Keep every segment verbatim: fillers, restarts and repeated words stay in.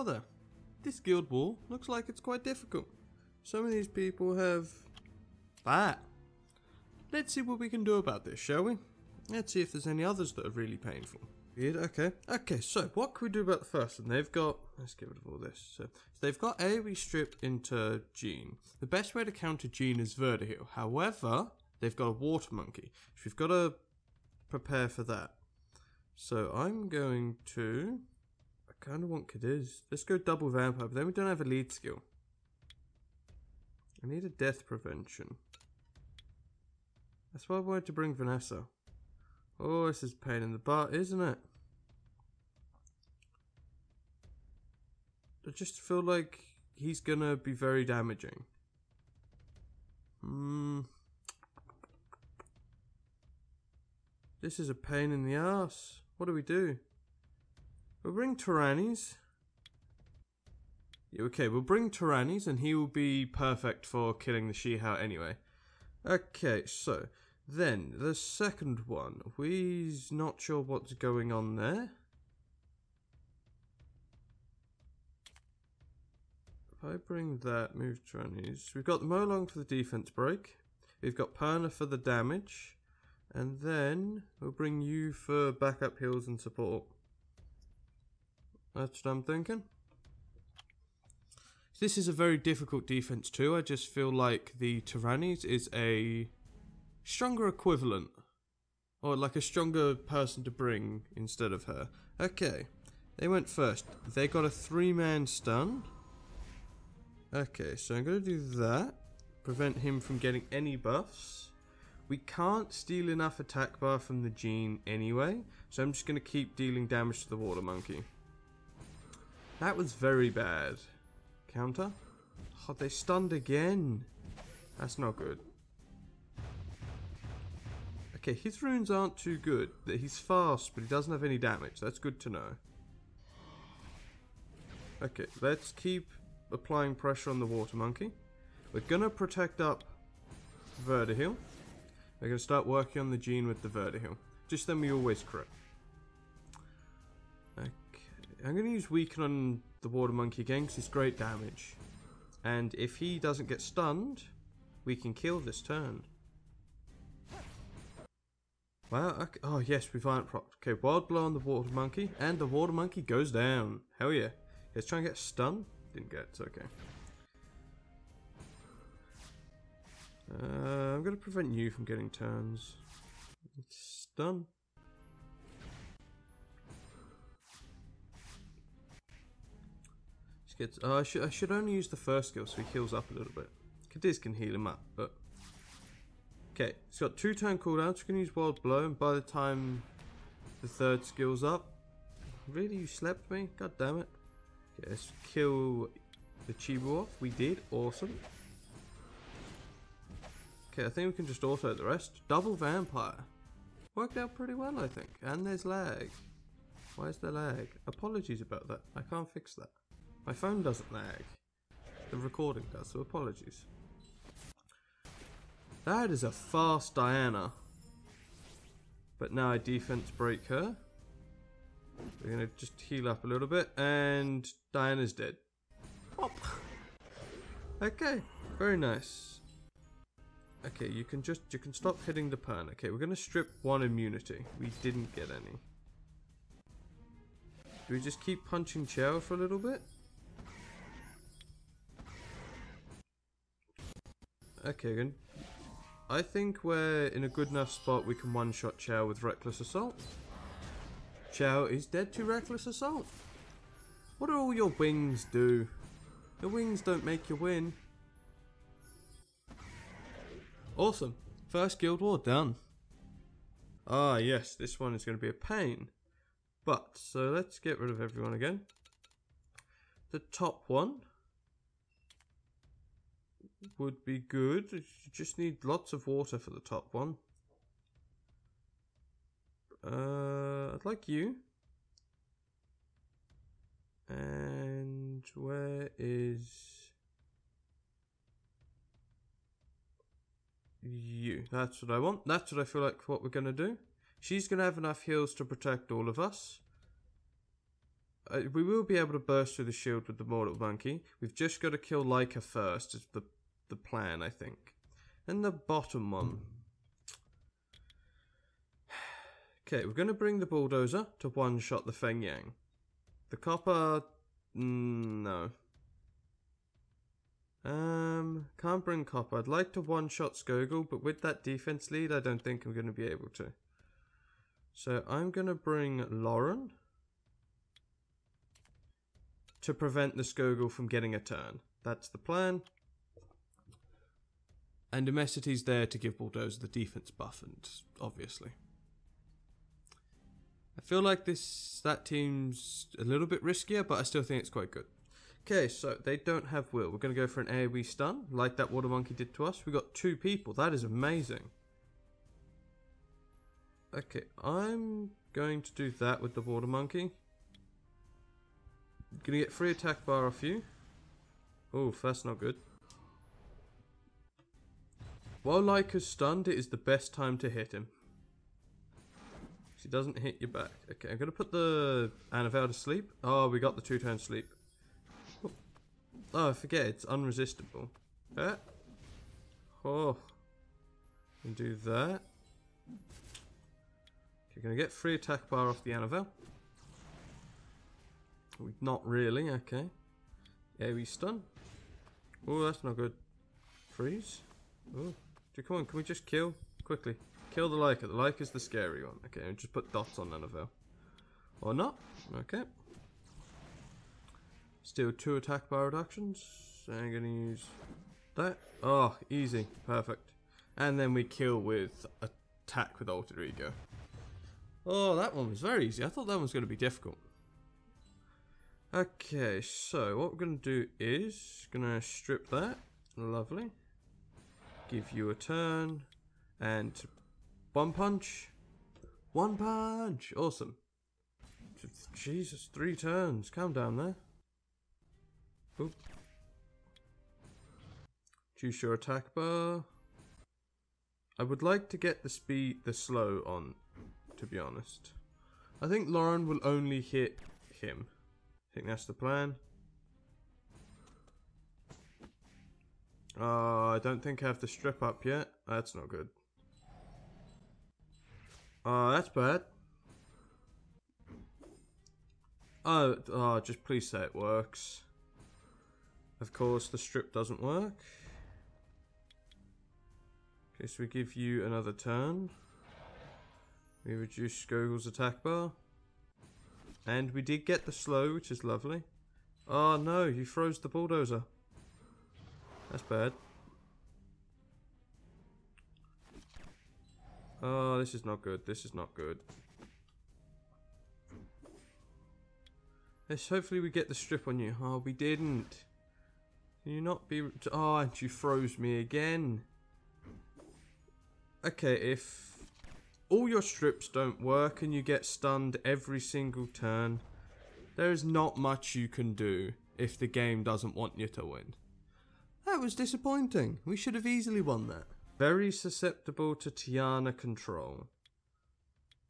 other. This guild war looks like it's quite difficult. Some of these people have that. Let's see what we can do about this, shall we? Let's see if there's any others that are really painful. Weird, okay. Okay, so what can we do about the first one? They've got... Let's get rid of all this. So, so they've got AoE stripped into Jean. The best way to counter Jean is Verdehile. However, they've got a water monkey. So we've got to prepare for that. So I'm going to... I kind of want Cadiz. Let's go double vampire, but then we don't have a lead skill. I need a death prevention. That's why I wanted to bring Vanessa. Oh, this is a pain in the butt, isn't it? I just feel like he's gonna be very damaging. Hmm. This is a pain in the ass. What do we do? We'll bring Tyrannies. Yeah, okay, we'll bring Taranis, and he will be perfect for killing the She-Haut anyway. Okay, so then the second one, we's not sure what's going on there. If I bring that, move Taranis, we've got the Mo Long for the defense break. We've got Perna for the damage, and then we'll bring you for backup heals and support. That's what I'm thinking. This is a very difficult defense too. I just feel like the Tyrannies is a stronger equivalent. Or like a stronger person to bring instead of her. Okay. They went first. They got a three-man stun. Okay, so I'm going to do that. Prevent him from getting any buffs. We can't steal enough attack bar from the Jean anyway. So I'm just going to keep dealing damage to the water monkey. That was very bad. Counter. Oh, they stunned again. That's not good. Okay, his runes aren't too good. He's fast, but he doesn't have any damage. That's good to know. Okay, let's keep applying pressure on the water monkey. We're going to protect up Verdehile. We're going to start working on the Jean with the Verdehile. Just then we always crit. Okay, I'm going to use Weaken on the water monkey again because it's great damage, and if he doesn't get stunned we can kill this turn. Wow, okay. Oh yes, we've iron propped. Okay, wild blow on the water monkey and the water monkey goes down. Hell yeah. Let's try and get stunned. Didn't get it, it's okay. uh, I'm going to prevent you from getting turns. It's stun. Uh, I, should, I should only use the first skill so he heals up a little bit. Cadiz can heal him up, but... Okay, he's got two turn cooldowns. We're going to use Wild Blow, and by the time the third skill's up... Really, you slept me? God damn it. Okay, let's kill the Chiro off. We did. Awesome. Okay, I think we can just auto the rest. Double Vampire. Worked out pretty well, I think. And there's lag. Why is there lag? Apologies about that. I can't fix that. My phone doesn't lag. The recording does, so apologies. That is a fast Diana. But now I defense break her. We're going to just heal up a little bit. And Diana's dead. Pop. Okay, very nice. Okay, you can just, you can stop hitting the Perna. Okay, we're going to strip one immunity. We didn't get any. Do we just keep punching Chao for a little bit? Okay, again. I think we're in a good enough spot we can one-shot Chao with Reckless Assault. Chao is dead to Reckless Assault. What do all your wings do? Your wings don't make you win. Awesome. First Guild War done. Ah, yes. This one is going to be a pain. But, so let's get rid of everyone again. The top one would be good. You just need lots of water for the top one. Uh, I'd like you. And where is you? That's what I want. That's what I feel like what we're going to do. She's going to have enough heals to protect all of us. Uh, we will be able to burst through the shield with the mortal monkey. We've just got to kill Laika first, is the, the plan, I think. And the bottom one. Okay, we're going to bring the bulldozer to one-shot the Feng Yang. The copper... Mm, no. Um, can't bring copper. I'd like to one-shot Skogul, but with that defense lead, I don't think I'm going to be able to. So I'm going to bring Lauren to prevent the Skogul from getting a turn. That's the plan. And Demestity's there to give Bulldozer the defense buff, and obviously. I feel like this that team's a little bit riskier, but I still think it's quite good. Okay, so they don't have will. We're going to go for an AoE stun, like that Water Monkey did to us. We got two people. That is amazing. Okay, I'm going to do that with the Water Monkey. Gonna get free attack bar off you. Oh, that's not good. While Laika's stunned, it is the best time to hit him. She doesn't hit you back. Okay, I'm gonna put the Anavell to sleep. Oh, we got the two-turn sleep. Oh, I forget, it's unresistible. Eh? Oh. And do that. Okay, gonna get free attack bar off the Anavell. Not really, okay. Yeah, we stun. Oh, that's not good. Freeze. Oh, come on, can we just kill? Quickly. Kill the Laika. The Laika's the scary one. Okay, and just put dots on Anavell. Or not. Okay. Still two attack bar reductions. So I'm going to use that. Oh, easy. Perfect. And then we kill with attack with Alter Ego. Oh, that one was very easy. I thought that one was going to be difficult. Okay, so what we're going to do is going to strip that. Lovely. Give you a turn. And one punch. One punch. Awesome. Jesus, three turns. Calm down there. Oop. Choose your attack bar. I would like to get the speed, the slow on, to be honest. I think Lauren will only hit him. I think that's the plan. Oh, I don't think I have the strip up yet. That's not good. Oh, that's bad. Oh, oh, just please say it works. Of course, the strip doesn't work. Okay, so we give you another turn. We reduce Skogul's attack bar. And we did get the slow, which is lovely. Oh no, you froze the bulldozer. That's bad. Oh, this is not good. This is not good. Yes, hopefully we get the strip on you. Oh, we didn't. Can you not be... Oh, and you froze me again. Okay, if... all your strips don't work and you get stunned every single turn, there is not much you can do if the game doesn't want you to win. That was disappointing. We should have easily won that. Very susceptible to Tiana control.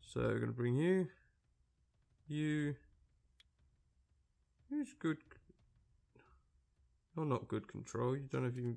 So we're going to bring you. You. Who's good? You're not good control. You don't know if you...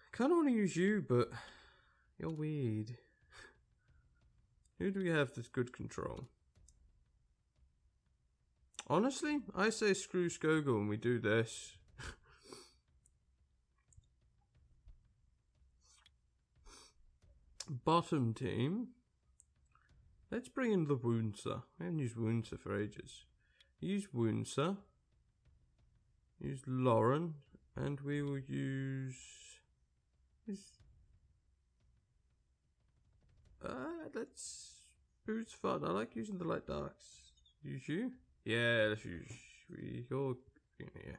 I kind of want to use you, but... you're weird. Who do we have that's good control? Honestly, I say screw Skogul and we do this. Bottom team. Let's bring in the Woosa. I haven't used Woosa for ages. Use Woosa. Use Lauren. And we will use... Uh, let's... Who's fun? I like using the light darks. Use you? Yeah, let's use... We all... Yeah.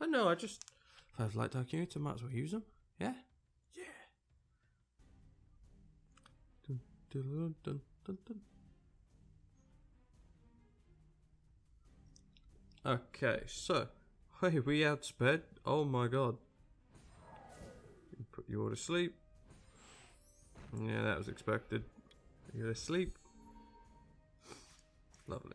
I know, I just... If I have light dark units, I might as well use them. Yeah? Yeah! Dun, dun, dun, dun, dun. Okay, so... Hey, we outsped. Oh my god. Put you all to sleep. Yeah, that was expected. You're asleep. Lovely.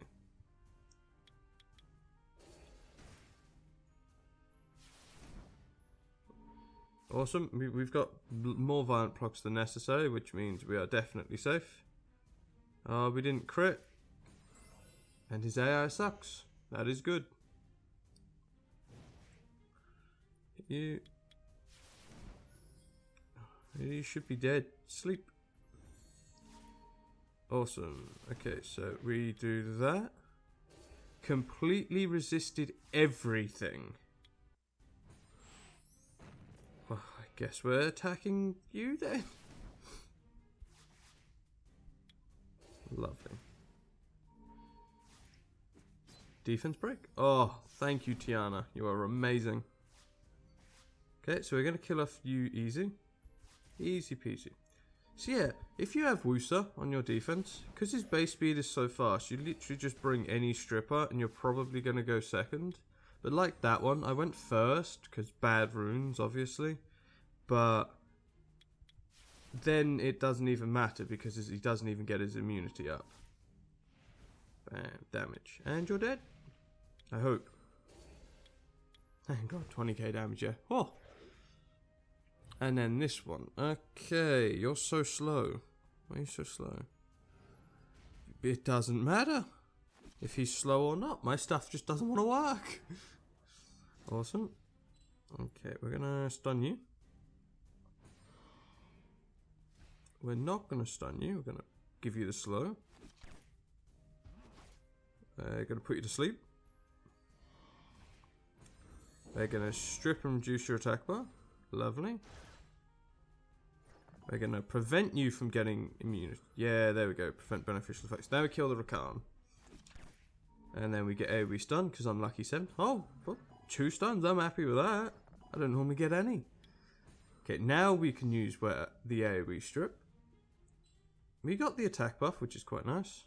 Awesome. We, we've got more violent procs than necessary, which means we are definitely safe. Uh, we didn't crit. And his A I sucks. That is good. You... You should be dead. Sleep. Awesome. Okay, so we do that. Completely resisted everything. Well, I guess we're attacking you then. Lovely. Defense break. Oh, thank you, Tiana. You are amazing. Okay, so we're going to kill off you easy. Easy peasy. So yeah, if you have Woosa on your defense, because his base speed is so fast, you literally just bring any stripper and you're probably going to go second. But like that one, I went first, because bad runes, obviously. But then it doesn't even matter, because he doesn't even get his immunity up. Bam, damage. And you're dead. I hope. Thank God, twenty K damage, yeah. Oh! And then this one. Okay, you're so slow. Why are you so slow? It doesn't matter if he's slow or not. My stuff just doesn't want to work. Awesome. Okay, we're gonna stun you. We're not gonna stun you. We're gonna give you the slow. They're gonna put you to sleep. They're gonna strip and reduce your attack bar. Lovely. They're going to prevent you from getting immunity. Yeah, there we go. Prevent beneficial effects. Now we kill the Rakan. And then we get A O E stun because I'm lucky seven. Oh, well, two stuns. I'm happy with that. I don't normally get any. Okay, now we can use where the A O E strip. We got the attack buff, which is quite nice.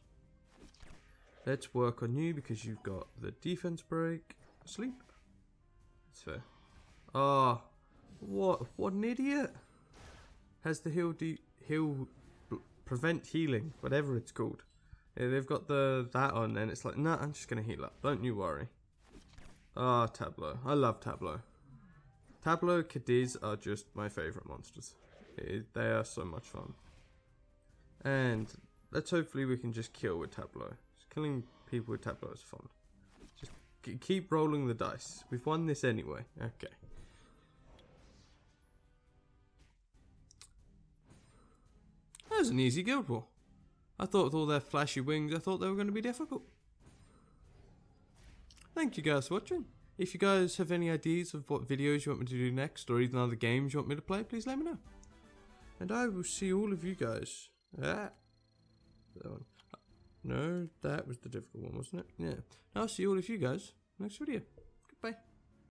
Let's work on you because you've got the defense break. Sleep. That's fair. Ah. Oh, what? What an idiot! Has the heal de heal prevent healing, whatever it's called. Yeah, they've got the that on, and it's like, no, nah, I'm just gonna heal up. Don't you worry. Ah, oh, Tablo. I love Tablo. Tablo, Cadiz are just my favorite monsters. It, they are so much fun. And let's hopefully we can just kill with Tablo. Just killing people with Tablo is fun. Just keep rolling the dice. We've won this anyway. Okay. That was an easy guild war. I thought with all their flashy wings, I thought they were going to be difficult. Thank you guys for watching. If you guys have any ideas of what videos you want me to do next, or even other games you want me to play, please let me know. And I will see all of you guys. Ah, that one. No, that was the difficult one, wasn't it? Yeah. I'll see all of you guys next video. Goodbye.